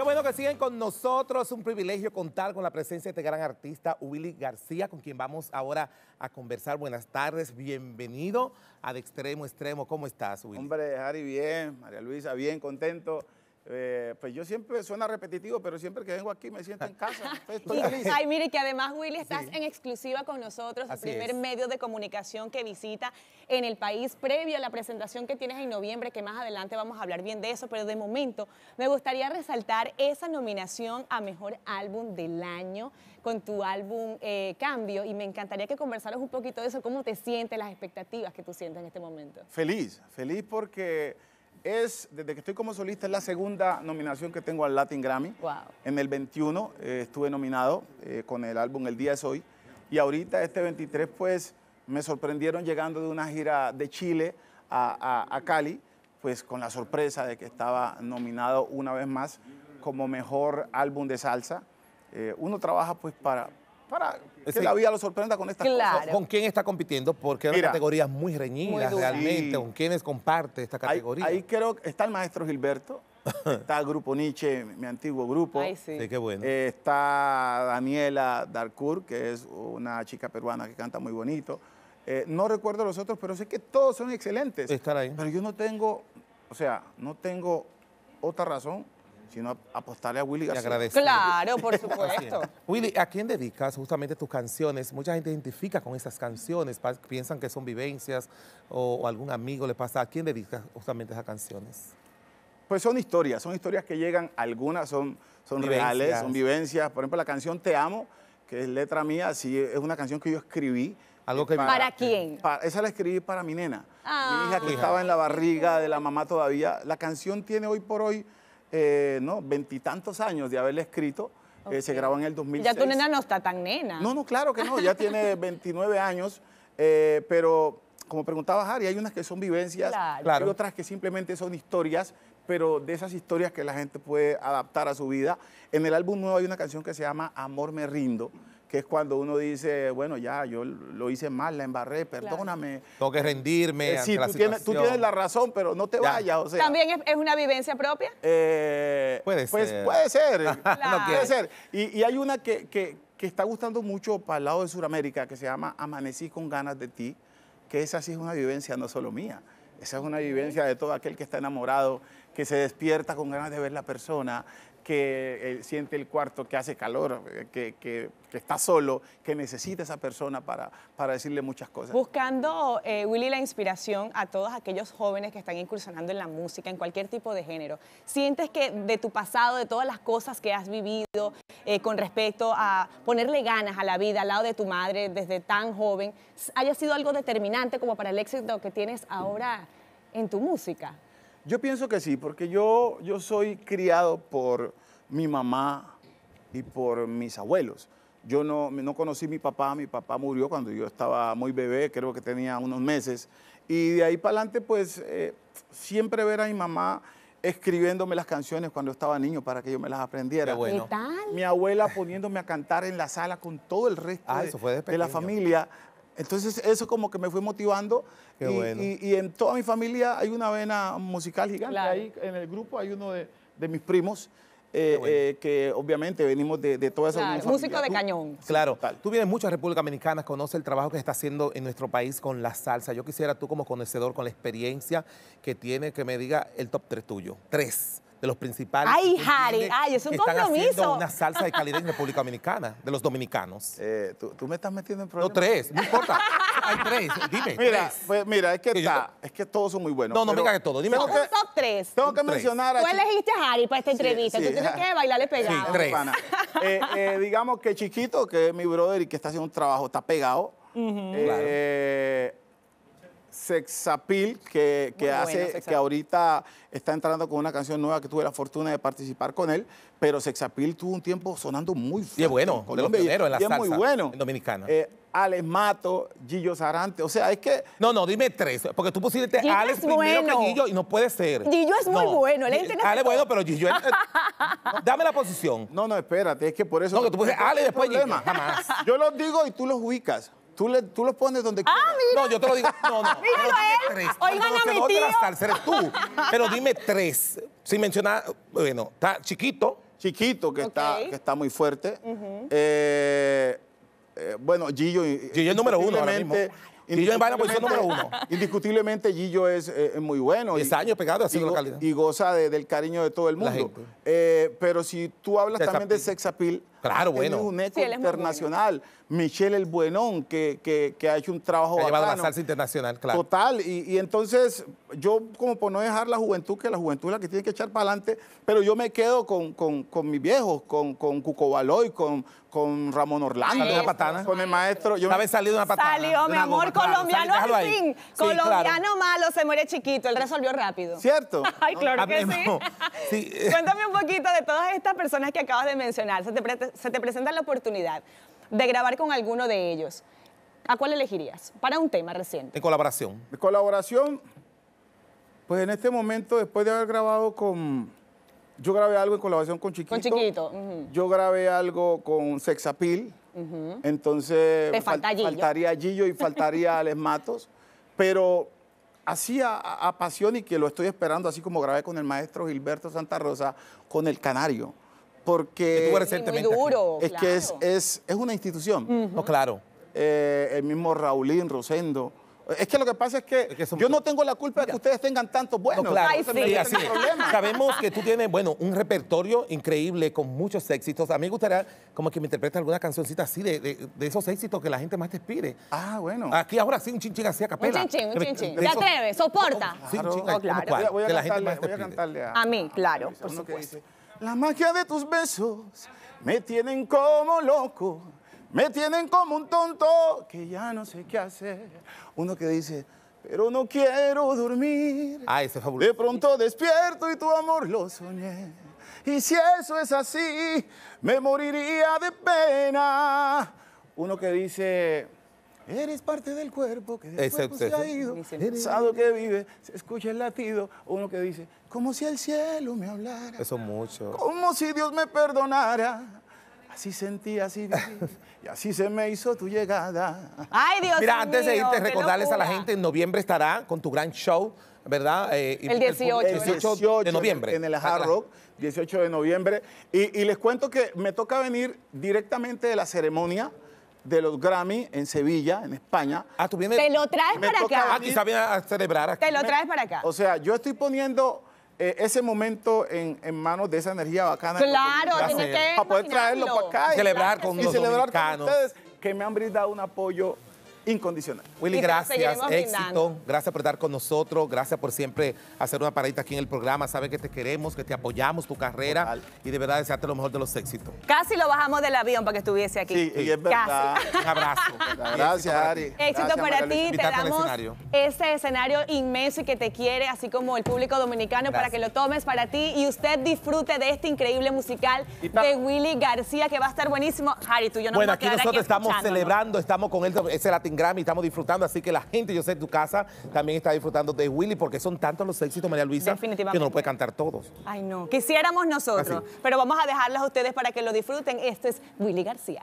Qué bueno que siguen con nosotros. Un privilegio contar con la presencia de este gran artista, Willy García, con quien vamos ahora a conversar. Buenas tardes, bienvenido a De Extremo Extremo. ¿Cómo estás, Willy? Hombre, Jari, bien. María Luisa, bien, contento. Pues yo siempre, suena repetitivo, pero siempre que vengo aquí me siento en casa. Estoy feliz. Ay, mire, que además, Willy, estás en exclusiva con nosotros, el primer medio de comunicación que visita en el país, previo a la presentación que tienes en noviembre, que más adelante vamos a hablar bien de eso, pero de momento me gustaría resaltar esa nominación a Mejor Álbum del Año con tu álbum Cambio, y me encantaría que conversaras un poquito de eso, cómo te sientes, las expectativas que tú sientes en este momento. Feliz, feliz porque... desde que estoy como solista, es la segunda nominación que tengo al Latin Grammy. Wow. En el 21 estuve nominado con el álbum El Día es Hoy. Y ahorita, este 23, pues, me sorprendieron llegando de una gira de Chile a Cali, pues con la sorpresa de que estaba nominado una vez más como Mejor Álbum de Salsa. Uno trabaja, pues, para que la vida lo sorprenda con estas cosas. ¿Con quién está compitiendo? Porque hay categorías muy reñidas realmente. ¿Con quiénes comparte esta categoría? Ahí creo que está el maestro Gilberto, está el grupo Nietzsche, mi antiguo grupo. Ay, sí. Sí, qué bueno. Está Daniela Darcour, que es una chica peruana que canta muy bonito. No recuerdo los otros, pero sé que todos son excelentes. Estar ahí. Pero yo no tengo, o sea, no tengo otra razón sino apostarle a Willy García. Agradecer. Claro, por supuesto. Willy, ¿a quién dedicas justamente tus canciones? Mucha gente identifica con esas canciones, piensan que son vivencias o algún amigo le pasa. ¿A quién dedicas justamente esas canciones? Pues son historias que llegan, algunas son reales, son vivencias. Por ejemplo, la canción Te Amo, que es letra mía, sí, es una canción que yo escribí. Algo que ¿Para quién? Esa la escribí para mi nena, mi hija que estaba en la barriga de la mamá todavía. La canción tiene hoy por hoy... no, veintitantos años de haberla escrito. Se grabó en el 2006. Ya tu nena no está tan nena. No, no, claro que no, ya tiene 29 años, pero como preguntaba Jari, hay unas que son vivencias, claro. Hay otras que simplemente son historias, pero de esas historias que la gente puede adaptar a su vida. En el álbum nuevo hay una canción que se llama Amor me rindo, que es cuando uno dice, bueno, ya, yo lo hice mal, la embarré, perdóname. Claro. Tengo que rendirme ante la situación. Sí, tú tienes la razón, pero no te vayas, o sea. ¿También es una vivencia propia? Puede ser. Pues, puede ser, claro. Puede ser. Y hay una que está gustando mucho para el lado de Sudamérica, que se llama Amanecí con ganas de ti, que esa sí es una vivencia no solo mía, esa es una vivencia de todo aquel que está enamorado, que se despierta con ganas de ver la persona, que siente el cuarto, que hace calor, que está solo, que necesita a esa persona para decirle muchas cosas. Buscando, Willy, la inspiración a todos aquellos jóvenes que están incursionando en la música, en cualquier tipo de género. ¿Sientes que de tu pasado, de todas las cosas que has vivido con respecto a ponerle ganas a la vida al lado de tu madre desde tan joven, haya sido algo determinante como para el éxito que tienes ahora en tu música? Yo pienso que sí, porque yo soy criado por mi mamá y por mis abuelos. Yo no conocí a mi papá murió cuando yo estaba muy bebé, creo que tenía unos meses. Y de ahí para adelante, pues, siempre ver a mi mamá escribiéndome las canciones cuando estaba niño para que yo me las aprendiera. Bueno. ¿Qué tal? Mi abuela poniéndome a cantar en la sala con todo el resto de la familia. Entonces eso como que me fue motivando. Qué bueno. Y en toda mi familia hay una vena musical gigante. Claro. Ahí en el grupo hay uno de mis primos bueno, que obviamente venimos de toda esa música. Músico de cañón. Claro. Sí, tú vienes mucho a República Dominicana, conoces el trabajo que está haciendo en nuestro país con la salsa. Yo quisiera tú como conocedor, con la experiencia que tiene, que me diga el top 3 tuyo. Tres de los principales. ¡Ay, Jari! ¡Ay, es un compromiso! Haciendo una salsa de calidad en República Dominicana, de los dominicanos. ¿Tú me estás metiendo en problemas? No, tres, no importa. Hay tres, dime. Mira, tres. Pues, mira, es que todos son muy buenos. No, no me digas todos, dime. Son un top 3. Tengo que mencionar a... Tú elegiste a Jari para esta entrevista, tú tienes que bailarle pegado. Sí, tres. Digamos que Chiquito, que es mi brother y que está haciendo un trabajo, está pegado. Claro. Sex Appeal, que ahorita está entrando con una canción nueva que tuve la fortuna de participar con él, pero Sex Appeal tuvo un tiempo sonando muy fuerte. Y es bueno, de los pioneros en la salsa, muy bueno, en Dominicana. Alex Mato, Gillo Sarante, o sea, es que... No, no, dime tres, porque tú pusiste Alex primero que Gillo y no puede ser. Gillo es muy bueno, él entiende. Alex es bueno, pero Gillo... dame la posición. No, no, espérate, es que por eso... No, que tú pusiste Alex después Gillo, jamás. Yo los digo y tú los ubicas. Tú los pones donde quieras. Mira. No, yo te lo digo. No, no. Oigan a mi tío. Eres tú. Pero dime tres. Sin mencionar, bueno, está Chiquito. Chiquito, que, que está muy fuerte. Bueno, Gillo... Gillo es número uno ahora mismo. Gillo en vaina posición número uno. Indiscutiblemente Gillo es muy bueno. 10 años pegado, ha sido la calidad. Y goza del cariño de todo el mundo. Pero si tú hablas también de Sex Appeal, claro, bueno. Es un eco internacional. Michelle el Buenón, que ha hecho un trabajo bacano. Ha llevado la salsa internacional, claro. Total, y entonces yo como por no dejar la juventud, que la juventud es la que tiene que echar para adelante, pero yo me quedo con mis viejos, con Cuco Baloy, con Ramón Orlando. Salió una patana. Con el maestro. Yo me... salido una patana. Salió, mi amor, colombiano al fin. Colombiano malo, se muere chiquito, él resolvió rápido. ¿Cierto? Ay, claro que sí. Cuéntame un poquito de todas estas personas que acabas de mencionar. Se te presenta la oportunidad de grabar con alguno de ellos. ¿A cuál elegirías? Para un tema reciente. De colaboración. De colaboración, pues en este momento, después de haber grabado con... Yo grabé algo en colaboración con Chiquito. Con Chiquito. Yo grabé algo con Sex Appeal. Entonces... Te falta Gillo. Faltaría Gillo y faltaría Alex Matos. Pero así a pasión, y que lo estoy esperando, así como grabé con el maestro Gilberto Santa Rosa, con el Canario. Porque muy duro, es claro. Que es una institución. No, claro. El mismo Raulín Rosendo. Es que lo que pasa es que, yo no tengo la culpa de que ustedes tengan tantos buenos. No, claro. Ay, sí. Mira, sí. Sabemos que tú tienes, bueno, un repertorio increíble con muchos éxitos. A mí me gustaría como que me interprete alguna cancioncita así de esos éxitos que la gente más te inspire. Ah, bueno. Aquí ahora sí, un chinchín así a capela. Un chinchín, un chinchín. ¿Te atreves? ¿Soporta? Sí, un chinchín. Voy a cantarle a mí, claro, por supuesto. La magia de tus besos me tienen como loco, me tienen como un tonto que ya no sé qué hacer. Uno que dice, pero no quiero dormir. Ah, eso es fabuloso. De pronto despierto y tu amor lo soñé. Y si eso es así, me moriría de pena. Uno que dice... Eres parte del cuerpo que después se ha ido, el sado que vive, se escucha el latido. Uno que dice, como si el cielo me hablara. Eso mucho. Como si Dios me perdonara. Así sentí, así viví, y así se me hizo tu llegada. ¡Ay, Dios mío! Mira, antes de irte, recordarles a la gente, en noviembre estará con tu gran show, ¿verdad? El 18 de noviembre. En el Hard Rock, 18 de noviembre. Y les cuento que me toca venir directamente de la ceremonia de los Grammy en Sevilla, en España. Ah, tú vienes... Te lo traes para acá. Ah, quizá vienes a celebrar aquí. Te lo traes para acá. O sea, yo estoy poniendo ese momento en manos de esa energía bacana. Claro, tienes que para poder traerlo para acá. Celebrar con los dominicanos. Con ustedes, que me han brindado un apoyo incondicional. Willy, gracias, éxito, gracias por estar con nosotros, gracias por siempre hacer una paradita aquí en el programa, sabes que te queremos, que te apoyamos, tu carrera, total. Y de verdad desearte lo mejor de los éxitos. Casi lo bajamos del avión para que estuviese aquí. Sí, y es verdad. Casi. Un abrazo. Gracias, Jari. Éxito para ti, te damos ese escenario inmenso y que te quiere, así como el público dominicano, para que lo tomes para ti y usted disfrute de este increíble musical de Willy García, que va a estar buenísimo. Jari, tú y yo no vamos a quedar aquí. Bueno, aquí nosotros estamos celebrando, estamos con él, ese Latin Grammy, estamos disfrutando, así que la gente, yo sé, en tu casa también está disfrutando de Willy, porque son tantos los éxitos, María Luisa, que no lo puede cantar todos. Ay, no, quisiéramos nosotros, pero vamos a dejarlas a ustedes para que lo disfruten. Este es Willy García.